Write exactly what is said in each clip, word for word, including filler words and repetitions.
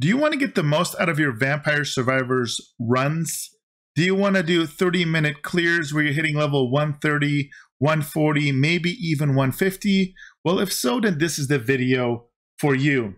Do you want to get the most out of your Vampire Survivors runs? Do you want to do thirty minute clears where you're hitting level one thirty, one forty, maybe even one fifty? Well, if so, then this is the video for you.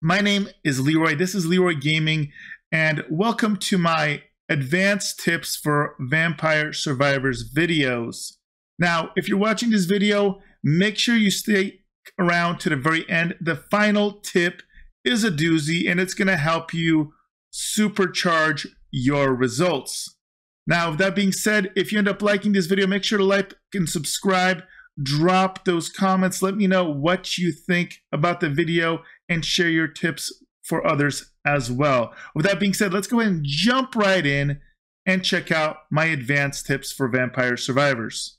My name is Leeroy, this is Leeroy Gaming, and welcome to my advanced tips for Vampire Survivors videos. Now, if you're watching this video, make sure you stay around to the very end. The final tip is a doozy, and it's going to help you supercharge your results. Now, with that being said, if you end up liking this video, make sure to like and subscribe. Drop those comments. Let me know what you think about the video and share your tips for others as well. With that being said, let's go ahead and jump right in and check out my advanced tips for Vampire Survivors.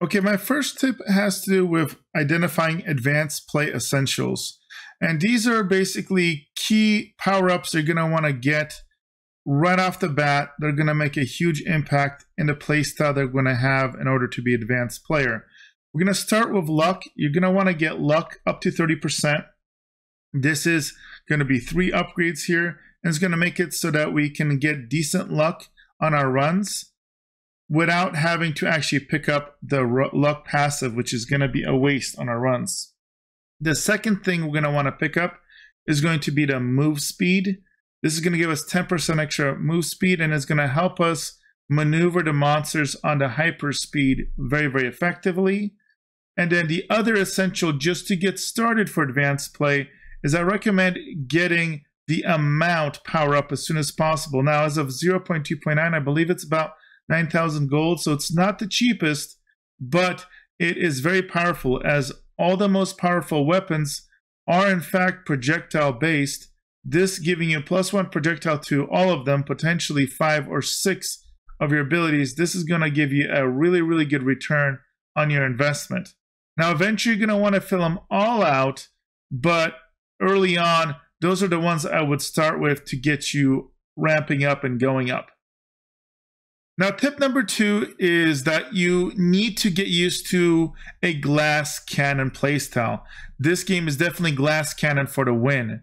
Okay, my first tip has to do with identifying advanced play essentials. And these are basically key power-ups you're gonna wanna get right off the bat. They're gonna make a huge impact in the playstyle they're gonna have in order to be advanced player. We're gonna start with luck. You're gonna wanna get luck up to thirty percent. This is gonna be three upgrades here, and it's gonna make it so that we can get decent luck on our runs without having to actually pick up the luck passive, which is going to be a waste on our runs. The second thing we're going to want to pick up is going to be the move speed. This is going to give us ten percent extra move speed, and it's going to help us maneuver the monsters on the hyper speed very, very effectively. And then the other essential, just to get started for advanced play, is I recommend getting the amount power up as soon as possible. Now, as of zero point two point nine, I believe it's about nine thousand gold, so it's not the cheapest, but it is very powerful, as all the most powerful weapons are in fact projectile based, this giving you plus one projectile to all of them, potentially five or six of your abilities. This is going to give you a really, really good return on your investment. Now, eventually you're going to want to fill them all out, but early on, those are the ones I would start with to get you ramping up and going up. Now, tip number two is that you need to get used to a glass cannon playstyle. This game is definitely glass cannon for the win.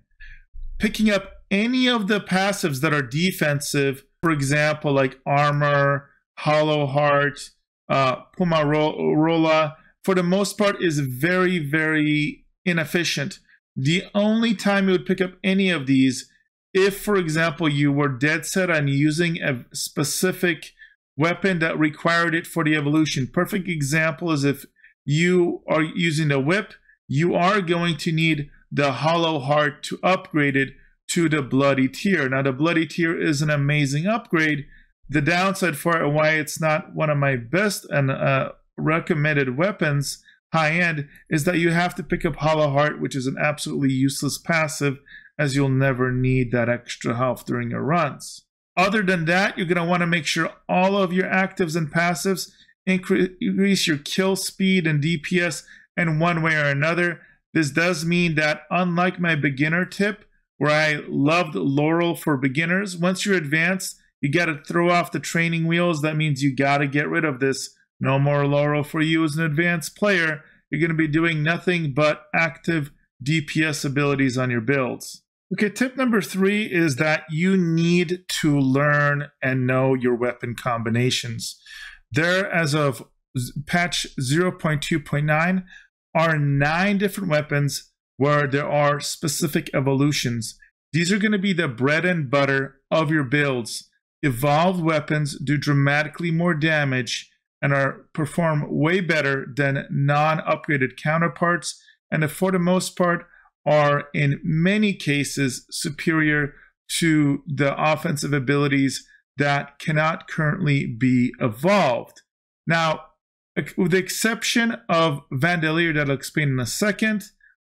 Picking up any of the passives that are defensive, for example, like armor, hollow heart, uh, Pumarola, for the most part is very, very inefficient. The only time you would pick up any of these, if, for example, you were dead set on using a specific weapon that required it for the evolution. Perfect example is if you are using the whip, you are going to need the hollow heart to upgrade it to the bloody tier. Now, the bloody tier is an amazing upgrade. The downside for it, why it's not one of my best and uh, recommended weapons high end, is that you have to pick up hollow heart, which is an absolutely useless passive, as you'll never need that extra health during your runs. Other than that, you're going to want to make sure all of your actives and passives increase your kill speed and D P S in one way or another. This does mean that, unlike my beginner tip, where I loved Laurel for beginners, once you're advanced, you got to throw off the training wheels. That means you got to get rid of this. No more Laurel for you as an advanced player. You're going to be doing nothing but active D P S abilities on your builds. Okay, tip number three is that you need to learn and know your weapon combinations. There, as of patch zero point two point nine, are nine different weapons where there are specific evolutions. These are going to be the bread and butter of your builds. Evolved weapons do dramatically more damage and are perform way better than non-upgraded counterparts, and for the most part are in many cases superior to the offensive abilities that cannot currently be evolved. Now, with the exception of Vandalier that I'll explain in a second,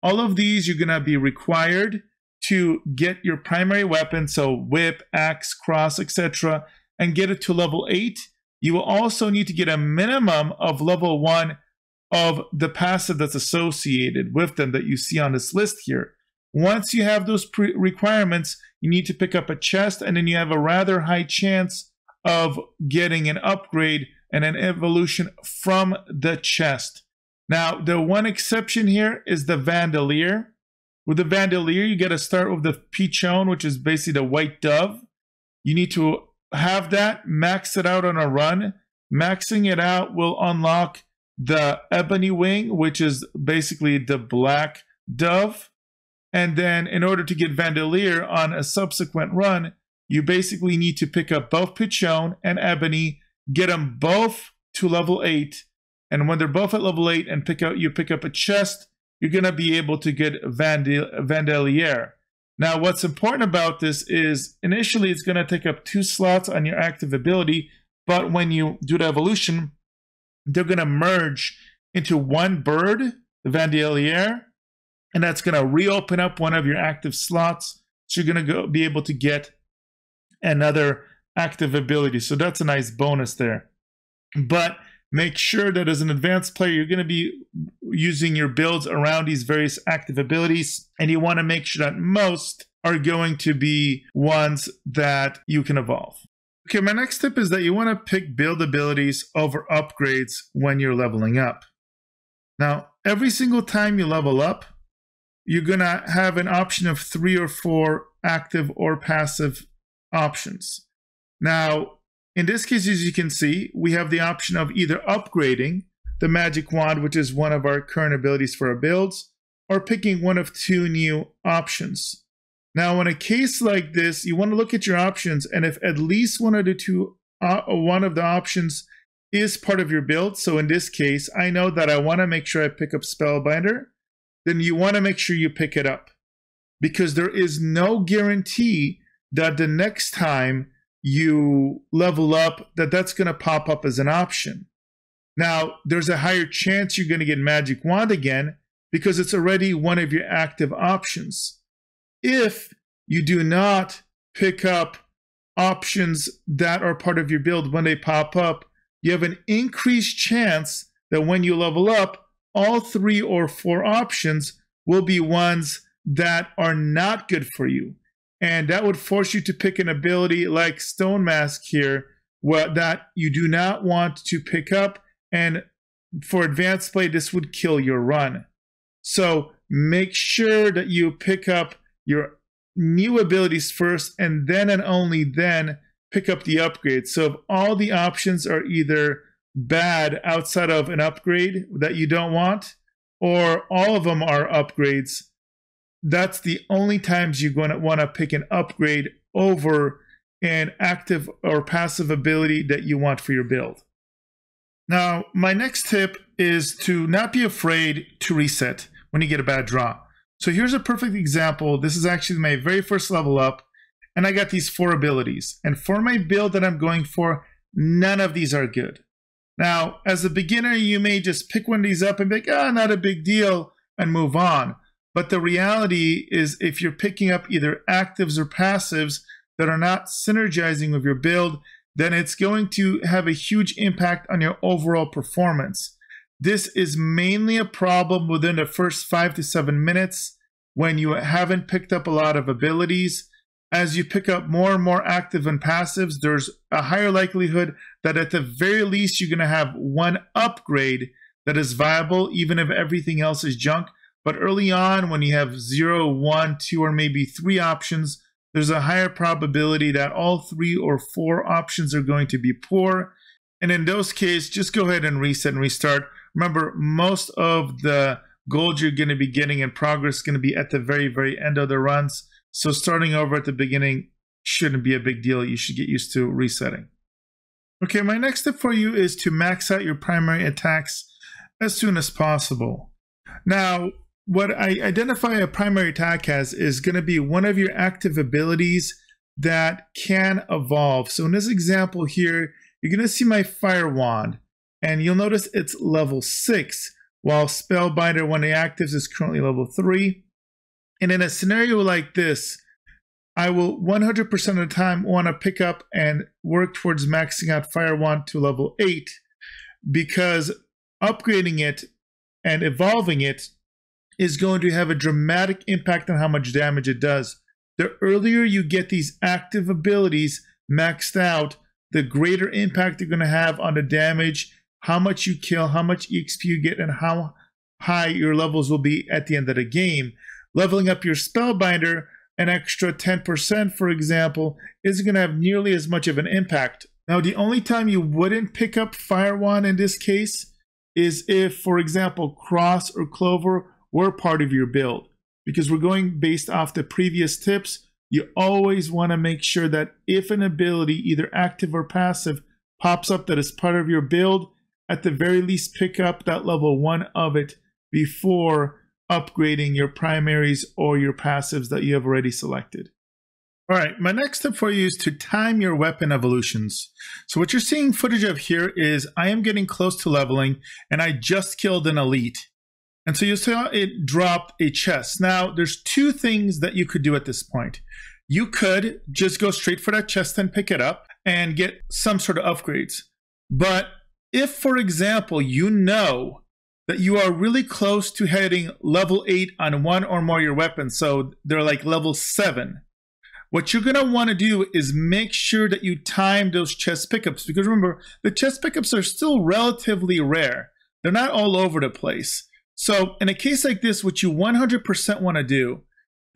all of these you're gonna be required to get your primary weapon, so whip, axe, cross, et cetera, and get it to level eight. You will also need to get a minimum of level one of the passive that's associated with them that you see on this list here. Once you have those pre requirements, you need to pick up a chest, and then you have a rather high chance of getting an upgrade and an evolution from the chest. Now, the one exception here is the Vandalier. With the Vandalier, you got to start with the Peachone, which is basically the white dove. You need to have that, max it out on a run. Maxing it out will unlock the ebony wing, which is basically the black dove. And then in order to get Vandalier on a subsequent run, you basically need to pick up both Peachone and Ebony, get them both to level eight. And when they're both at level eight and pick out, you pick up a chest, you're going to be able to get Vandalier. Now, what's important about this is initially it's going to take up two slots on your active ability, but when you do the evolution, they're going to merge into one bird, the Vandalier, and that's going to reopen up one of your active slots. So you're going to go, be able to get another active ability. So that's a nice bonus there. But make sure that as an advanced player, you're going to be using your builds around these various active abilities, and you want to make sure that most are going to be ones that you can evolve. Okay, my next tip is that you want to pick build abilities over upgrades when you're leveling up. Now, every single time you level up, you're going to have an option of three or four active or passive options. Now, in this case, as you can see, we have the option of either upgrading the magic wand, which is one of our current abilities for our builds, or picking one of two new options. Now, in a case like this, you want to look at your options, and if at least one of the two, uh, one of the options is part of your build, so in this case, I know that I want to make sure I pick up Spellbinder, then you want to make sure you pick it up, because there is no guarantee that the next time you level up, that that's going to pop up as an option. Now, there's a higher chance you're going to get Magic Wand again, because it's already one of your active options. If you do not pick up options that are part of your build when they pop up, you have an increased chance that when you level up, all three or four options will be ones that are not good for you. And that would force you to pick an ability like Stone Mask here, where, that you do not want to pick up. And for advanced play, this would kill your run. So make sure that you pick up your new abilities first, and then and only then pick up the upgrade. So if all the options are either bad outside of an upgrade that you don't want, or all of them are upgrades, that's the only times you're going to want to pick an upgrade over an active or passive ability that you want for your build. Now, my next tip is to not be afraid to reset when you get a bad draw. So here's a perfect example. This is actually my very first level up, and I got these four abilities. And for my build that I'm going for, none of these are good. Now, as a beginner, you may just pick one of these up and be like, ah, oh, not a big deal, and move on. But the reality is, if you're picking up either actives or passives that are not synergizing with your build, then it's going to have a huge impact on your overall performance. This is mainly a problem within the first five to seven minutes when you haven't picked up a lot of abilities. As you pick up more and more active and passives, there's a higher likelihood that at the very least you're going to have one upgrade that is viable, even if everything else is junk. But early on, when you have zero, one, two, or maybe three options, there's a higher probability that all three or four options are going to be poor. And in those cases, just go ahead and reset and restart. Remember, most of the gold you're going to be getting in progress is going to be at the very, very end of the runs. So starting over at the beginning shouldn't be a big deal. You should get used to resetting. Okay, my next tip for you is to max out your primary attacks as soon as possible. Now, what I identify a primary attack as is going to be one of your active abilities that can evolve. So in this example here, you're going to see my Fire Wand, and you'll notice it's level six, while Spellbinder, one of the actives, is currently level three. And in a scenario like this, I will one hundred percent of the time want to pick up and work towards maxing out Fire Wand to level eight, because upgrading it and evolving it is going to have a dramatic impact on how much damage it does. The earlier you get these active abilities maxed out, the greater impact they're going to have on the damage, how much you kill, how much E X P you get, and how high your levels will be at the end of the game. Leveling up your Spellbinder an extra ten percent, for example, isn't going to have nearly as much of an impact. Now, the only time you wouldn't pick up Fire Wand in this case is if, for example, Cross or Clover were part of your build, because we're going based off the previous tips. You always want to make sure that if an ability, either active or passive, pops up that is part of your build, at the very least pick up that level one of it before upgrading your primaries or your passives that you have already selected. All right, my next tip for you is to time your weapon evolutions. So what you're seeing footage of here is I am getting close to leveling and I just killed an elite. And so you saw it drop a chest. Now there's two things that you could do at this point. You could just go straight for that chest and pick it up and get some sort of upgrades. But if, for example, you know that you are really close to hitting level eight on one or more of your weapons, so they're like level seven, what you're gonna wanna do is make sure that you time those chest pickups, because remember, the chest pickups are still relatively rare. They're not all over the place. So in a case like this, what you one hundred percent wanna do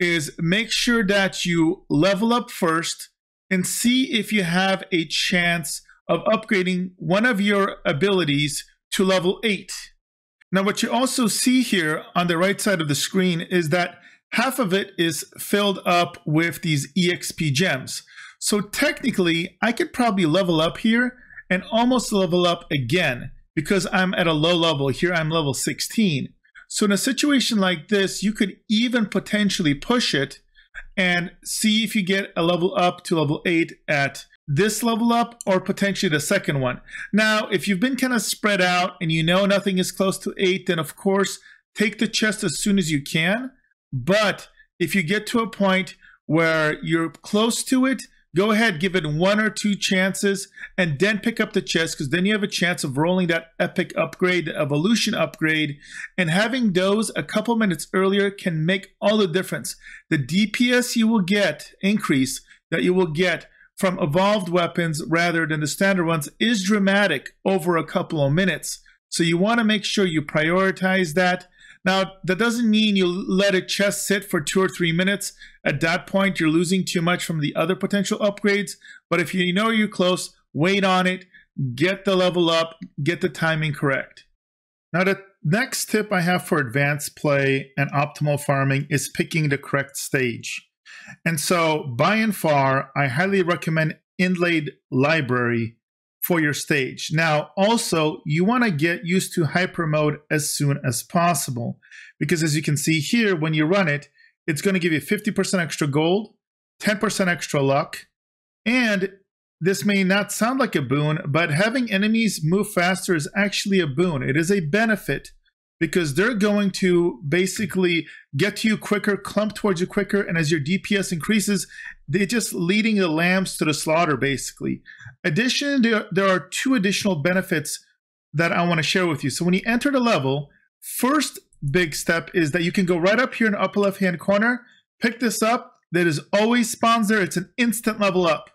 is make sure that you level up first and see if you have a chance of upgrading one of your abilities to level eight. Now, what you also see here on the right side of the screen is that half of it is filled up with these E X P gems. So technically, I could probably level up here and almost level up again because I'm at a low level. Here I'm level sixteen. So in a situation like this, you could even potentially push it and see if you get a level up to level eight at this level up or potentially the second one. Now, if you've been kind of spread out and you know nothing is close to eight, then of course, take the chest as soon as you can. But if you get to a point where you're close to it, go ahead, give it one or two chances and then pick up the chest, because then you have a chance of rolling that epic upgrade, the evolution upgrade, and having those a couple minutes earlier can make all the difference. The D P S you will get, increase that you will get from evolved weapons rather than the standard ones is dramatic over a couple of minutes. So you want to make sure you prioritize that. Now, that doesn't mean you let a chest sit for two or three minutes. At that point, you're losing too much from the other potential upgrades. But if you know you're close, wait on it, get the level up, get the timing correct. Now, the next tip I have for advanced play and optimal farming is picking the correct stage. And so by and far, I highly recommend Inlaid Library for your stage. Now, also, you want to get used to hyper mode as soon as possible, because as you can see here, when you run it, it's going to give you fifty percent extra gold, ten percent extra luck. And this may not sound like a boon, but having enemies move faster is actually a boon. It is a benefit, because they're going to basically get to you quicker, clump towards you quicker, and as your D P S increases, they're just leading the lambs to the slaughter, basically. Addition, there are two additional benefits that I wanna share with you. So when you enter the level, first big step is that you can go right up here in the upper left-hand corner, pick this up, that is always spawns there, it's an instant level up.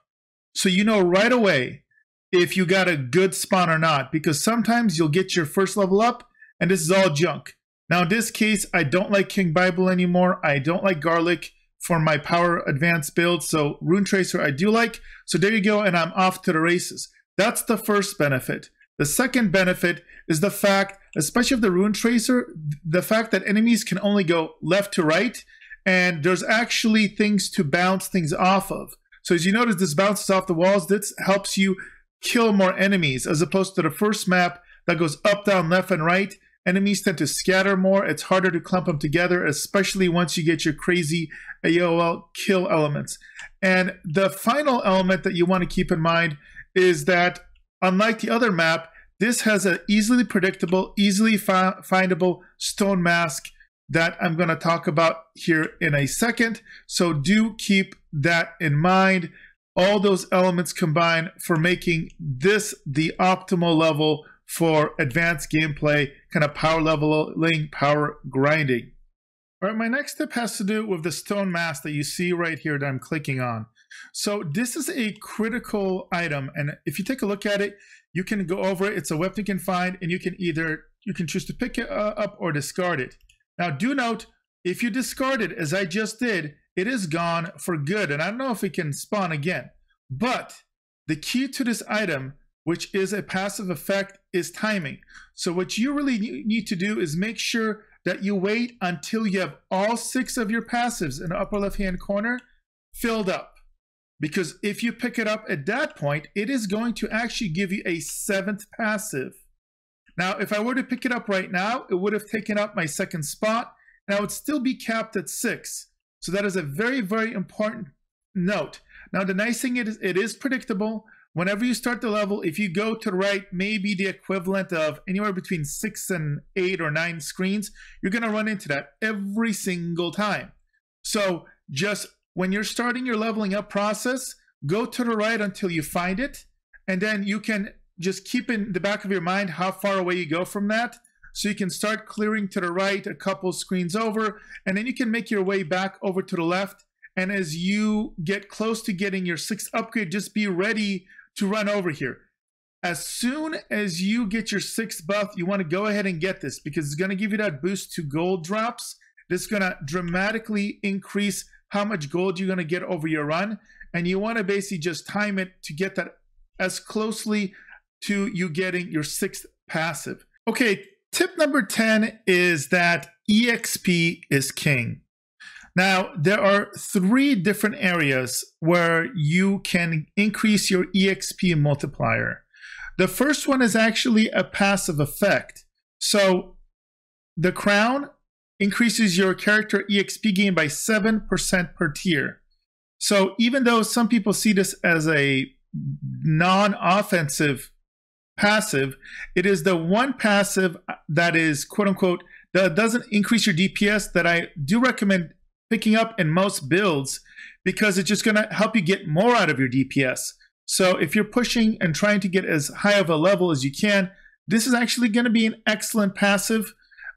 So you know right away if you got a good spawn or not, because sometimes you'll get your first level up, and this is all junk. Now in this case, I don't like King Bible anymore. I don't like garlic for my power advanced build. So Rune Tracer I do like. So there you go, and I'm off to the races. That's the first benefit. The second benefit is the fact, especially of the Rune Tracer, the fact that enemies can only go left to right, and there's actually things to bounce things off of. So as you notice, this bounces off the walls. This helps you kill more enemies, as opposed to the first map that goes up, down, left, and right. Enemies tend to scatter more. It's harder to clump them together, especially once you get your crazy A O L kill elements. And the final element that you want to keep in mind is that, unlike the other map, this has an easily predictable, easily fi findable stone mask that I'm going to talk about here in a second. So do keep that in mind. All those elements combine for making this the optimal level for advanced gameplay, kind of power leveling, power grinding. All right, my next step has to do with the stone mask that you see right here that I'm clicking on. So this is a critical item, and if you take a look at it, you can go over it. It's a weapon you can find, and you can either you can choose to pick it up or discard it. Now do note, if you discard it as I just did, it is gone for good, and I don't know if it can spawn again. But the key to this item, which is a passive effect, is timing. So what you really need to do is make sure that you wait until you have all six of your passives in the upper left hand corner filled up. Because if you pick it up at that point, it is going to actually give you a seventh passive. Now, if I were to pick it up right now, it would have taken up my second spot, and I would still be capped at six. So that is a very, very important note. Now, the nice thing is it is predictable. Whenever you start the level, if you go to the right, maybe the equivalent of anywhere between six and eight or nine screens, you're going to run into that every single time. So just when you're starting your leveling up process, go to the right until you find it, and then you can just keep in the back of your mind how far away you go from that. So you can start clearing to the right a couple screens over, and then you can make your way back over to the left. And as you get close to getting your sixth upgrade, just be ready to run over here. As soon as you get your sixth buff, you want to go ahead and get this, because it's going to give you that boost to gold drops. That's going to dramatically increase how much gold you're going to get over your run. And you want to basically just time it to get that as closely to you getting your sixth passive. Okay, tip number ten is that E X P is king. Now, there are three different areas where you can increase your E X P multiplier. The first one is actually a passive effect. So the crown increases your character E X P gain by seven percent per tier. So even though some people see this as a non-offensive passive, it is the one passive that is, quote unquote, that doesn't increase your D P S that I do recommend picking up in most builds, because it's just going to help you get more out of your D P S. So if you're pushing and trying to get as high of a level as you can, this is actually going to be an excellent passive.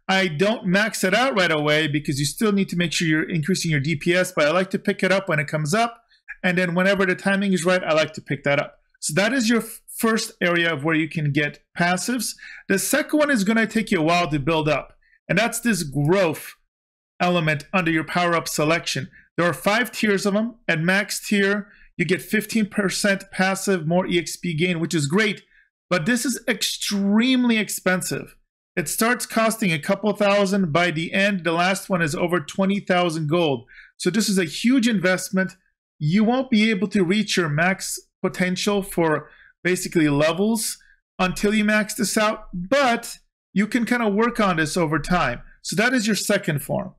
I don't max it out right away because you still need to make sure you're increasing your D P S, but I like to pick it up when it comes up, and then whenever the timing is right, I like to pick that up. So that is your first area of where you can get passives. The second one is going to take you a while to build up, and that's this growth element under your power-up selection. There are five tiers of them. At max tier, you get fifteen percent passive, more E X P gain, which is great, but this is extremely expensive. It starts costing a couple thousand. By the end, the last one is over twenty thousand gold. So this is a huge investment. You won't be able to reach your max potential for basically levels until you max this out, but you can kind of work on this over time. So that is your second form.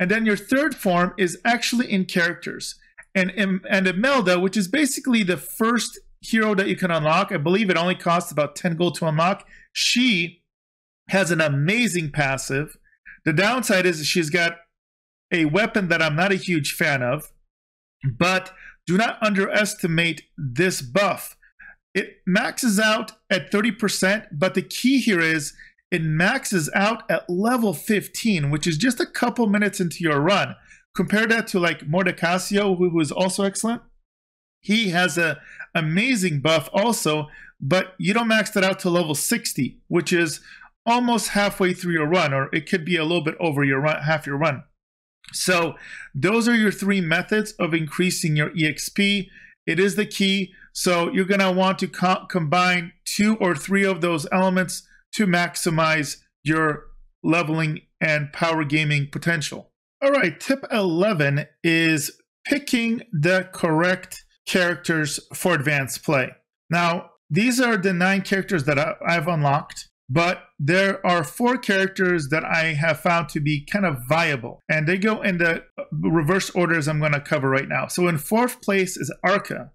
And then your third form is actually in characters. And, and, and Imelda, which is basically the first hero that you can unlock, I believe it only costs about ten gold to unlock. She has an amazing passive. The downside is she's got a weapon that I'm not a huge fan of, but do not underestimate this buff. It maxes out at thirty percent, but the key here is it maxes out at level fifteen, which is just a couple minutes into your run. Compare that to like Mordecasio, who, who is also excellent. He has an amazing buff also, but you don't max that out to level sixty, which is almost halfway through your run, or it could be a little bit over your run, half your run. So those are your three methods of increasing your E X P. It is the key. So you're going to want to co- combine two or three of those elements to maximize your leveling and power gaming potential. All right, tip eleven is picking the correct characters for advanced play. Now, these are the nine characters that I've unlocked, but there are four characters that I have found to be kind of viable, and they go in the reverse orders I'm gonna cover right now. So in fourth place is Arca.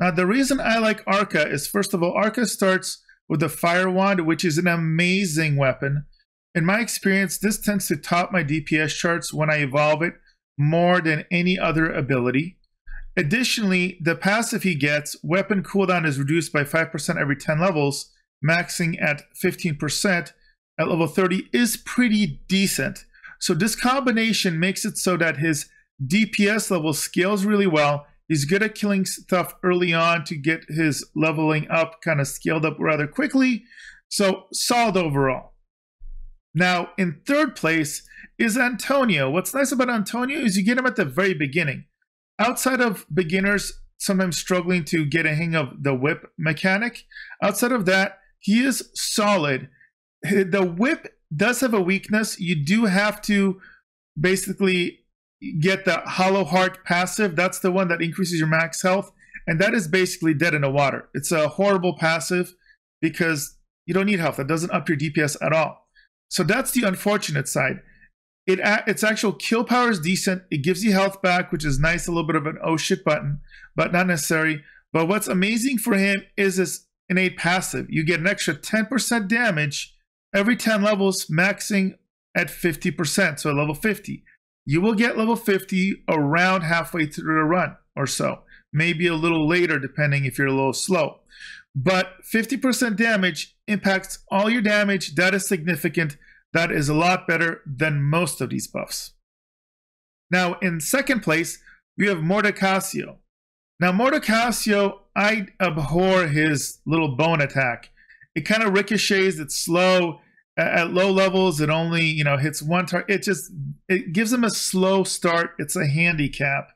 Now, the reason I like Arca is, first of all, Arca starts with the fire wand, which is an amazing weapon. In my experience, this tends to top my D P S charts when I evolve it more than any other ability. Additionally, the passive he gets, weapon cooldown is reduced by five percent every ten levels, maxing at fifteen percent at level thirty is pretty decent. So this combination makes it so that his D P S level scales really well. He's good at killing stuff early on to get his leveling up kind of scaled up rather quickly. So solid overall. Now in third place is Antonio. What's nice about Antonio is you get him at the very beginning. Outside of beginners sometimes struggling to get a hang of the whip mechanic, outside of that, he is solid. The whip does have a weakness. You do have to basically get the hollow heart passive. That's the one that increases your max health, and that is basically dead in the water. It's a horrible passive because you don't need health. That doesn't up your D P S at all. So that's the unfortunate side. It, its actual kill power is decent. It gives you health back, which is nice, a little bit of an oh shit button, but not necessary. But what's amazing for him is his innate passive. You get an extra ten percent damage every ten levels, maxing at fifty percent, so level fifty. You will get level fifty around halfway through the run or so, maybe a little later depending if you're a little slow. But fifty percent damage impacts all your damage. That is significant. That is a lot better than most of these buffs. Now, in second place, we have Mordecasio. Now, Mordecasio, I abhor his little bone attack. It kind of ricochets, it's slow. At low levels, it only, you know, hits one target. It just, it gives him a slow start. It's a handicap.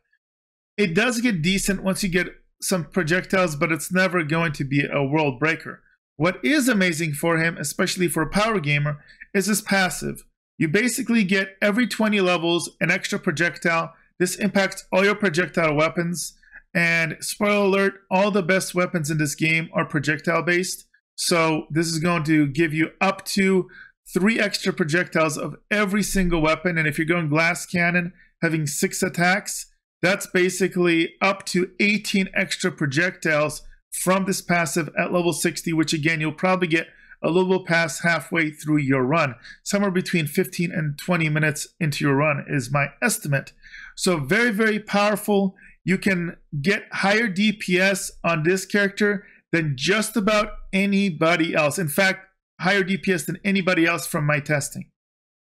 It does get decent once you get some projectiles, but it's never going to be a world breaker. What is amazing for him, especially for a power gamer, is his passive. You basically get every twenty levels an extra projectile. This impacts all your projectile weapons. And spoiler alert, all the best weapons in this game are projectile based. So this is going to give you up to three extra projectiles of every single weapon. And if you're going glass cannon, having six attacks, that's basically up to eighteen extra projectiles from this passive at level sixty, which again, you'll probably get a little past halfway through your run. Somewhere between fifteen and twenty minutes into your run is my estimate. So very, very powerful. You can get higher D P S on this character than just about anybody else. In fact, higher D P S than anybody else from my testing.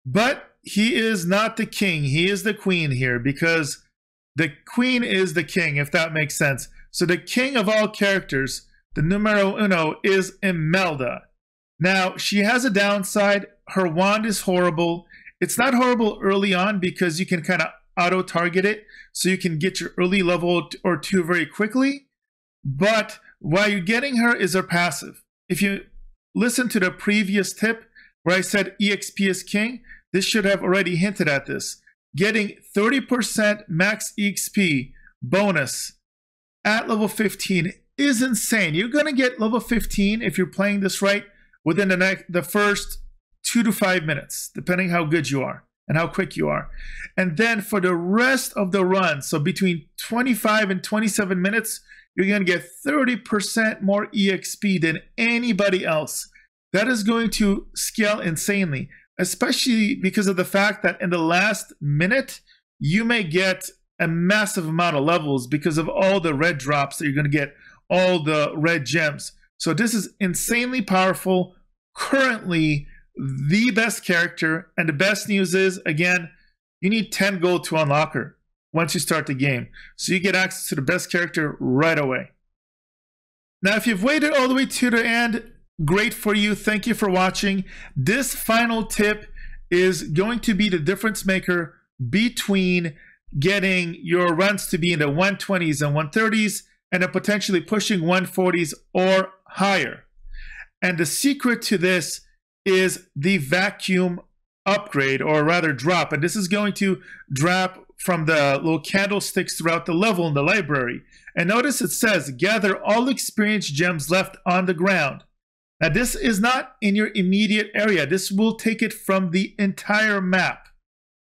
But he is not the king. He is the queen here, because the queen is the king, if that makes sense. So the king of all characters, the numero uno, is Imelda. Now, she has a downside. Her wand is horrible. It's not horrible early on because you can kind of auto-target it, so you can get your early level or two very quickly. But while you're getting her is her passive. If you listen to the previous tip where I said E X P is king, this should have already hinted at this. Getting thirty percent max E X P bonus at level fifteen is insane. You're going to get level fifteen if you're playing this right within the, next, the first two to five minutes, depending how good you are and how quick you are. And then for the rest of the run, so between twenty-five and twenty-seven minutes, you're going to get thirty percent more E X P than anybody else. That is going to scale insanely, especially because of the fact that in the last minute, you may get a massive amount of levels because of all the red drops that you're going to get, all the red gems. So this is insanely powerful, currently the best character. And the best news is, again, you need ten gold to unlock her once you start the game. So you get access to the best character right away. Now, if you've waited all the way to the end, great for you. Thank you for watching. This final tip is going to be the difference maker between getting your runs to be in the one twenties and one thirties and then potentially pushing one forties or higher. And the secret to this is the vacuum upgrade, or rather drop. And this is going to drop from the little candlesticks throughout the level in the library. And notice it says, gather all experience gems left on the ground. Now this is not in your immediate area. This will take it from the entire map.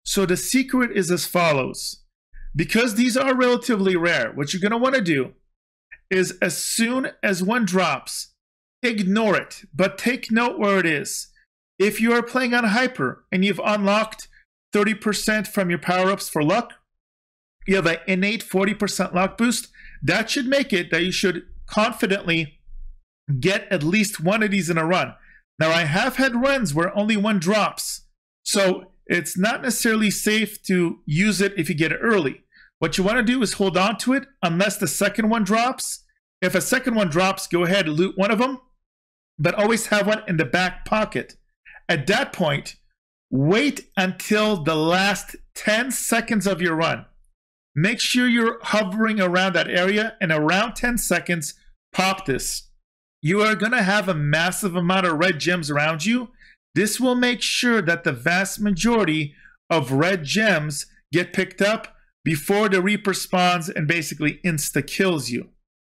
So the secret is as follows. Because these are relatively rare, what you're gonna wanna do is as soon as one drops, ignore it, but take note where it is. If you are playing on Hyper and you've unlocked thirty percent from your power-ups for luck, you have an innate forty percent luck boost. That should make it that you should confidently get at least one of these in a run. Now, I have had runs where only one drops, so it's not necessarily safe to use it if you get it early. What you want to do is hold on to it unless the second one drops. If a second one drops, go ahead and loot one of them, but always have one in the back pocket. At that point, wait until the last ten seconds of your run. Make sure you're hovering around that area, and around ten seconds, pop this. You are going to have a massive amount of red gems around you. This will make sure that the vast majority of red gems get picked up before the Reaper spawns and basically insta-kills you.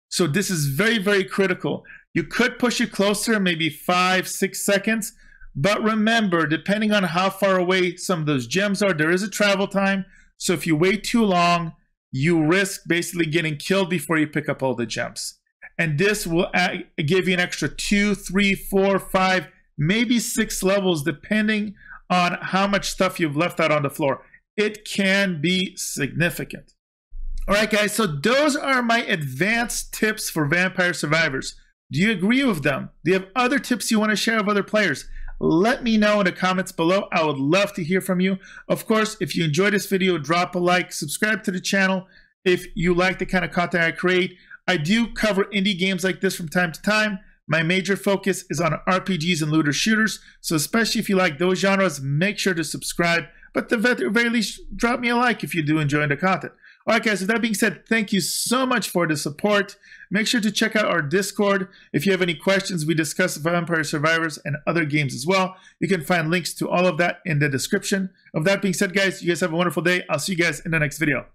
So this is very, very critical. You could push it closer, maybe five, six seconds. But remember, depending on how far away some of those gems are, there is a travel time. So if you wait too long, you risk basically getting killed before you pick up all the gems. And this will give you an extra two, three, four, five, maybe six levels, depending on how much stuff you've left out on the floor. It can be significant. All right, guys, so those are my advanced tips for Vampire Survivors. Do you agree with them? Do you have other tips you want to share with other players? Let me know in the comments below. I would love to hear from you. Of course, if you enjoyed this video, drop a like, subscribe to the channel if you like the kind of content I create. I do cover indie games like this from time to time. My major focus is on R P Gs and looter shooters, so especially if you like those genres, make sure to subscribe. But at the very least, drop me a like if you do enjoy the content. All right, guys, with that being said, thank you so much for the support. Make sure to check out our Discord. If you have any questions, we discuss Vampire Survivors and other games as well. You can find links to all of that in the description. With that being said, guys, you guys have a wonderful day. I'll see you guys in the next video.